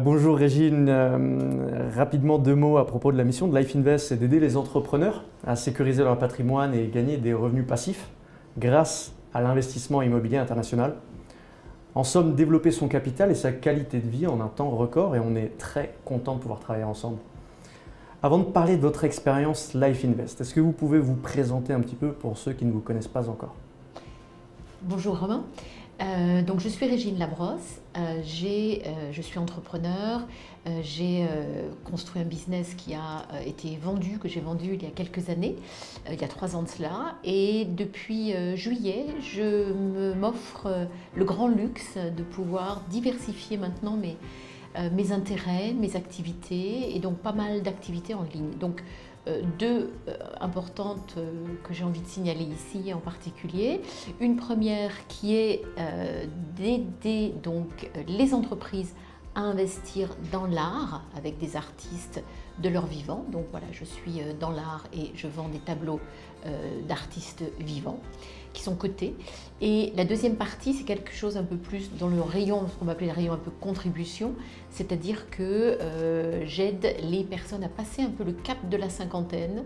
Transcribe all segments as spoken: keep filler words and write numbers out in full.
Bonjour Régine, euh, rapidement deux mots à propos de la mission de Life Invest, c'est d'aider les entrepreneurs à sécuriser leur patrimoine et gagner des revenus passifs grâce à l'investissement immobilier international. En somme, développer son capital et sa qualité de vie en un temps record, et on est très content de pouvoir travailler ensemble. Avant de parler de votre expérience Life Invest, est-ce que vous pouvez vous présenter un petit peu pour ceux qui ne vous connaissent pas encore? Bonjour Romain. Euh, donc je suis Régine Labrosse, euh, j'ai, euh, je suis entrepreneur, euh, j'ai euh, construit un business qui a euh, été vendu, que j'ai vendu il y a quelques années, euh, il y a trois ans de cela, et depuis euh, juillet, je m'offre euh, le grand luxe de pouvoir diversifier maintenant mes, euh, mes intérêts, mes activités, et donc pas mal d'activités en ligne. Donc, Euh, deux euh, importantes euh, que j'ai envie de signaler ici en particulier. Une première qui est euh, d'aider donc euh, les entreprises à investir dans l'art avec des artistes de leur vivant. Donc voilà, je suis euh, dans l'art et je vends des tableaux euh, d'artistes vivants qui sont cotés. Et la deuxième partie, c'est quelque chose un peu plus dans le rayon, ce qu'on va appeler le rayon un peu contribution, c'est-à-dire que euh, j'aide les personnes à passer un peu le cap de la cinquantaine,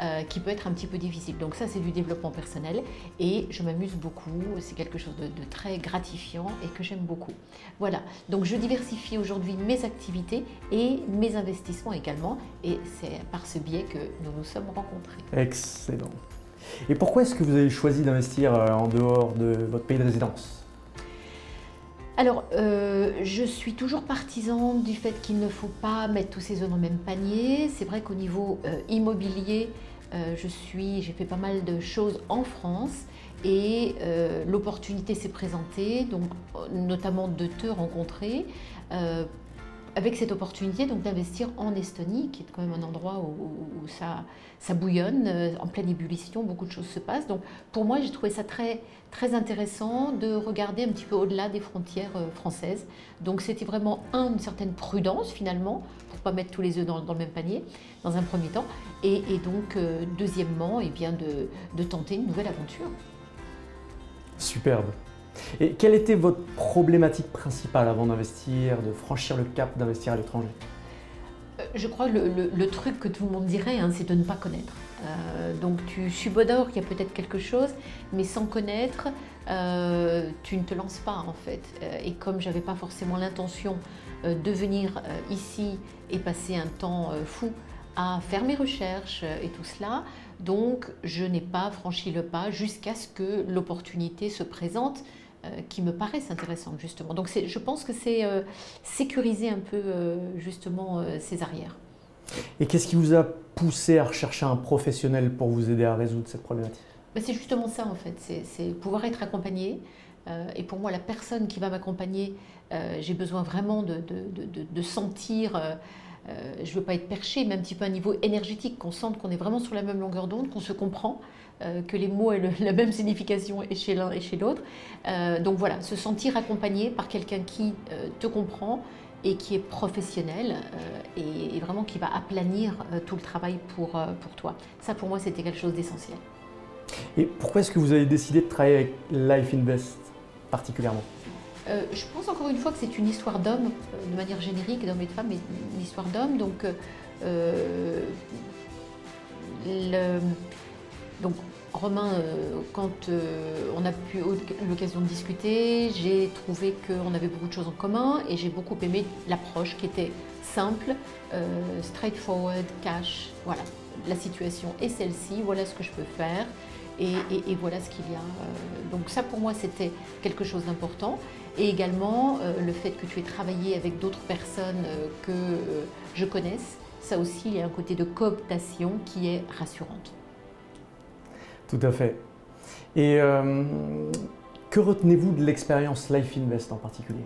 euh, qui peut être un petit peu difficile. Donc ça, c'est du développement personnel et je m'amuse beaucoup, c'est quelque chose de, de très gratifiant et que j'aime beaucoup. Voilà, donc je diversifie aujourd'hui mes activités et mes investissements également, et c'est par ce biais que nous nous sommes rencontrés. Excellent. Et pourquoi est-ce que vous avez choisi d'investir en dehors de votre pays de résidence? Alors, euh, je suis toujours partisan du fait qu'il ne faut pas mettre tous ses œufs dans le même panier. C'est vrai qu'au niveau euh, immobilier, euh, je suis, j'ai fait pas mal de choses en France et euh, l'opportunité s'est présentée, donc, notamment de te rencontrer. Euh, avec cette opportunité d'investir en Estonie, qui est quand même un endroit où, où ça, ça bouillonne, en pleine ébullition, beaucoup de choses se passent. Donc pour moi, j'ai trouvé ça très, très intéressant de regarder un petit peu au-delà des frontières françaises. Donc c'était vraiment, un, une certaine prudence finalement, pour ne pas mettre tous les œufs dans, dans le même panier, dans un premier temps. Et, et donc, euh, deuxièmement, eh bien de, de tenter une nouvelle aventure. Superbe. Et quelle était votre problématique principale avant d'investir, de franchir le cap, d'investir à l'étranger? Je crois que le, le, le truc que tout le monde dirait, hein, c'est de ne pas connaître. Euh, donc tu subodores qu'il y a peut-être quelque chose, mais sans connaître, euh, tu ne te lances pas en fait. Et comme je n'avais pas forcément l'intention de venir ici et passer un temps fou à faire mes recherches et tout cela, donc je n'ai pas franchi le pas jusqu'à ce que l'opportunité se présente euh, qui me paraisse intéressante justement. Donc je pense que c'est euh, sécuriser un peu euh, justement euh, ses arrières. Et qu'est-ce qui vous a poussé à rechercher un professionnel pour vous aider à résoudre cette problématique? Ben, c'est justement ça en fait, c'est pouvoir être accompagné. Euh, et pour moi, la personne qui va m'accompagner, euh, j'ai besoin vraiment de, de, de, de sentir... Euh, Euh, je ne veux pas être perché, mais un petit peu à un niveau énergétique, qu'on sente qu'on est vraiment sur la même longueur d'onde, qu'on se comprend, euh, que les mots aient le, la même signification et chez l'un et chez l'autre. Euh, donc voilà, se sentir accompagné par quelqu'un qui euh, te comprend et qui est professionnel euh, et, et vraiment qui va aplanir euh, tout le travail pour, euh, pour toi. Ça, pour moi, c'était quelque chose d'essentiel. Et pourquoi est-ce que vous avez décidé de travailler avec Life Invest particulièrement ? Euh, je pense encore une fois que c'est une histoire d'hommes, euh, de manière générique, d'hommes et de femmes, mais une histoire d'hommes. Donc, euh, le, donc, Romain, euh, quand euh, on a eu l'occasion de discuter, j'ai trouvé qu'on avait beaucoup de choses en commun et j'ai beaucoup aimé l'approche qui était simple, euh, straightforward, cash. Voilà, la situation est celle-ci, voilà ce que je peux faire. Et, et, et voilà ce qu'il y a. Donc ça, pour moi, c'était quelque chose d'important. Et également, euh, le fait que tu aies travaillé avec d'autres personnes euh, que euh, je connaisse, ça aussi, il y a un côté de cooptation qui est rassurante. Tout à fait. Et euh, que retenez-vous de l'expérience Life Invest en particulier?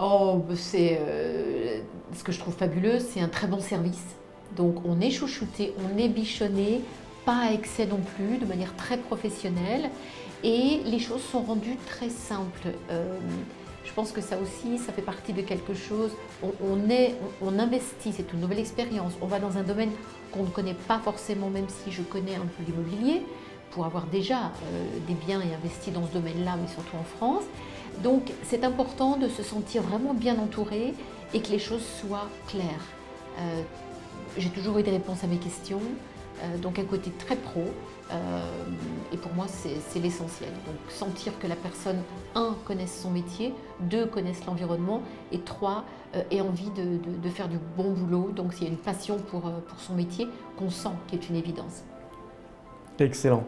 Oh, c'est euh, ce que je trouve fabuleux, c'est un très bon service. Donc on est chouchouté, on est bichonné, pas à excès non plus, de manière très professionnelle, et les choses sont rendues très simples. Euh, je pense que ça aussi, ça fait partie de quelque chose, on, on, est, on, on investit, c'est une nouvelle expérience, on va dans un domaine qu'on ne connaît pas forcément, même si je connais un peu l'immobilier, pour avoir déjà euh, des biens et investi dans ce domaine-là, mais surtout en France. Donc c'est important de se sentir vraiment bien entouré et que les choses soient claires. Euh, j'ai toujours eu des réponses à mes questions, euh, donc un côté très pro, euh, et pour moi c'est l'essentiel. Donc sentir que la personne, un, connaisse son métier, deux, connaisse l'environnement, et trois, euh, ait envie de, de, de faire du bon boulot, donc s'il y a une passion pour, pour son métier, qu'on sent, qui est une évidence. Excellent.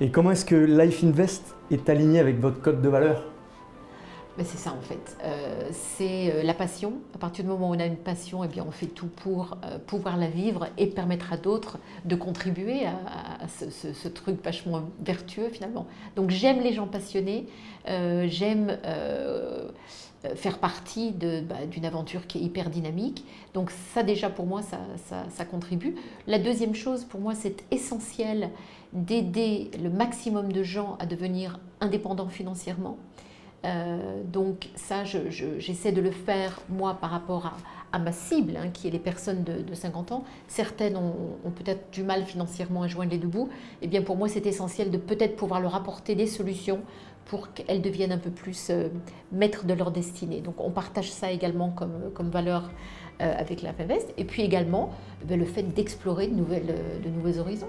Et comment est-ce que Life Invest est aligné avec votre code de valeur ? Ben c'est ça en fait, euh, c'est la passion. À partir du moment où on a une passion, eh bien on fait tout pour euh, pouvoir la vivre et permettre à d'autres de contribuer à, à ce, ce, ce truc vachement vertueux finalement. Donc j'aime les gens passionnés, euh, j'aime euh, faire partie de, bah, d'une aventure qui est hyper dynamique. Donc ça déjà pour moi, ça, ça, ça contribue. La deuxième chose pour moi, c'est essentiel d'aider le maximum de gens à devenir indépendants financièrement. Euh, donc ça, je, je, j'essaie de le faire, moi, par rapport à, à ma cible, hein, qui est les personnes de, de cinquante ans. Certaines ont, ont peut-être du mal financièrement à joindre les deux bouts. Eh bien, pour moi, c'est essentiel de peut-être pouvoir leur apporter des solutions pour qu'elles deviennent un peu plus euh, maîtres de leur destinée. Donc, on partage ça également comme, comme valeur euh, avec Life Invest. Et puis également, eh bien, le fait d'explorer de, de nouveaux horizons.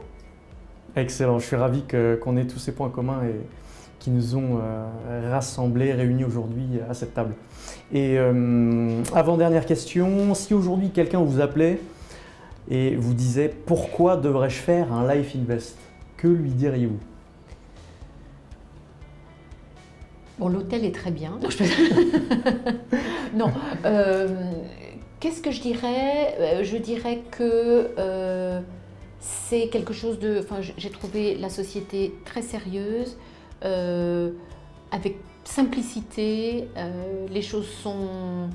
Excellent. Je suis ravi qu'on ait tous ces points communs et qui nous ont euh, rassemblés, réunis aujourd'hui à cette table. Et euh, avant-dernière question, si aujourd'hui quelqu'un vous appelait et vous disait « Pourquoi devrais-je faire un Life Invest ?» que lui diriez-vous? Bon, l'hôtel est très bien. Non, je peux... non euh, qu'est-ce que je dirais? Je dirais que... Euh, c'est quelque chose de... Enfin, j'ai trouvé la société très sérieuse, euh, avec simplicité, euh, les choses sont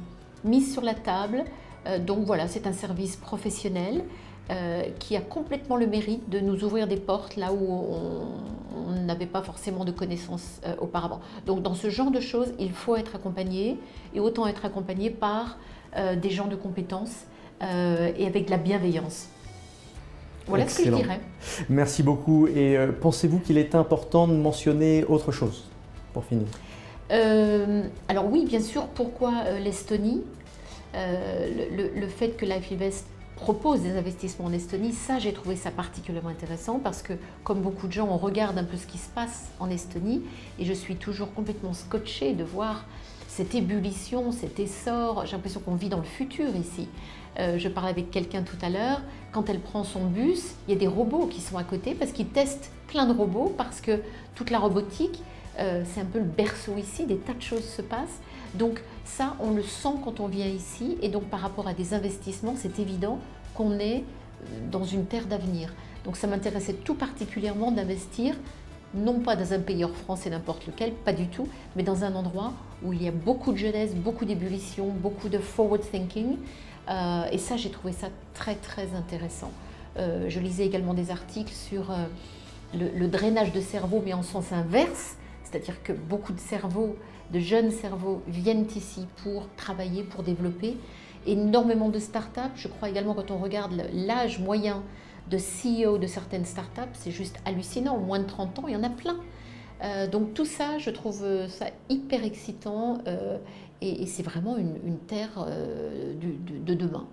mises sur la table. Euh, donc voilà, c'est un service professionnel euh, qui a complètement le mérite de nous ouvrir des portes là où on n'avait pas forcément de connaissances euh, auparavant. Donc dans ce genre de choses, il faut être accompagné, et autant être accompagné par euh, des gens de compétences euh, et avec de la bienveillance. Voilà ce que je dirais. Merci beaucoup. Et euh, pensez-vous qu'il est important de mentionner autre chose pour finir? euh, Alors oui, bien sûr. Pourquoi euh, l'Estonie? euh, le, le fait que Life Invest propose des investissements en Estonie, ça j'ai trouvé ça particulièrement intéressant parce que comme beaucoup de gens, on regarde un peu ce qui se passe en Estonie et je suis toujours complètement scotchée de voir cette ébullition, cet essor. J'ai l'impression qu'on vit dans le futur ici. Euh, je parlais avec quelqu'un tout à l'heure, quand elle prend son bus, il y a des robots qui sont à côté parce qu'ils testent plein de robots, parce que toute la robotique, euh, c'est un peu le berceau ici, des tas de choses se passent. Donc ça, on le sent quand on vient ici et donc par rapport à des investissements, c'est évident qu'on est dans une terre d'avenir. Donc ça m'intéressait tout particulièrement d'investir, non pas dans un pays hors France et n'importe lequel, pas du tout, mais dans un endroit où il y a beaucoup de jeunesse, beaucoup d'ébullition, beaucoup de forward thinking. Euh, et ça, j'ai trouvé ça très très intéressant. Euh, je lisais également des articles sur euh, le, le drainage de cerveau, mais en sens inverse, c'est-à-dire que beaucoup de cerveaux, de jeunes cerveaux viennent ici pour travailler, pour développer. Énormément de startups, je crois également quand on regarde l'âge moyen de C E O de certaines startups, c'est juste hallucinant, moins de trente ans, il y en a plein. Euh, donc tout ça, je trouve ça hyper excitant euh, et, et c'est vraiment une, une terre euh, du, du, de demain.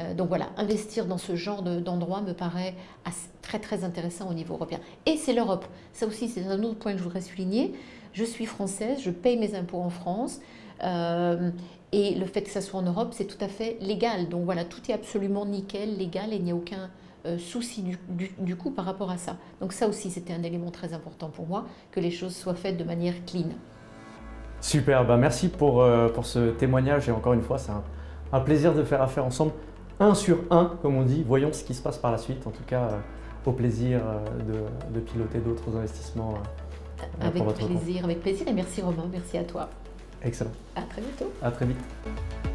Euh, donc voilà, investir dans ce genre d'endroit me paraît assez, très très intéressant au niveau européen. Et c'est l'Europe, ça aussi c'est un autre point que je voudrais souligner. Je suis française, je paye mes impôts en France euh, et le fait que ça soit en Europe, c'est tout à fait légal. Donc voilà, tout est absolument nickel, légal et il n'y a aucun... Euh, souci du, du, du coup par rapport à ça. Donc ça aussi, c'était un élément très important pour moi, que les choses soient faites de manière clean. Super, bah merci pour, euh, pour ce témoignage et encore une fois, c'est un, un plaisir de faire affaire ensemble, un sur un, comme on dit. Voyons ce qui se passe par la suite. En tout cas, euh, au plaisir euh, de, de piloter d'autres investissements. Euh, avec plaisir, compte. avec plaisir. Et merci Romain, merci à toi. Excellent. À très bientôt. À très vite.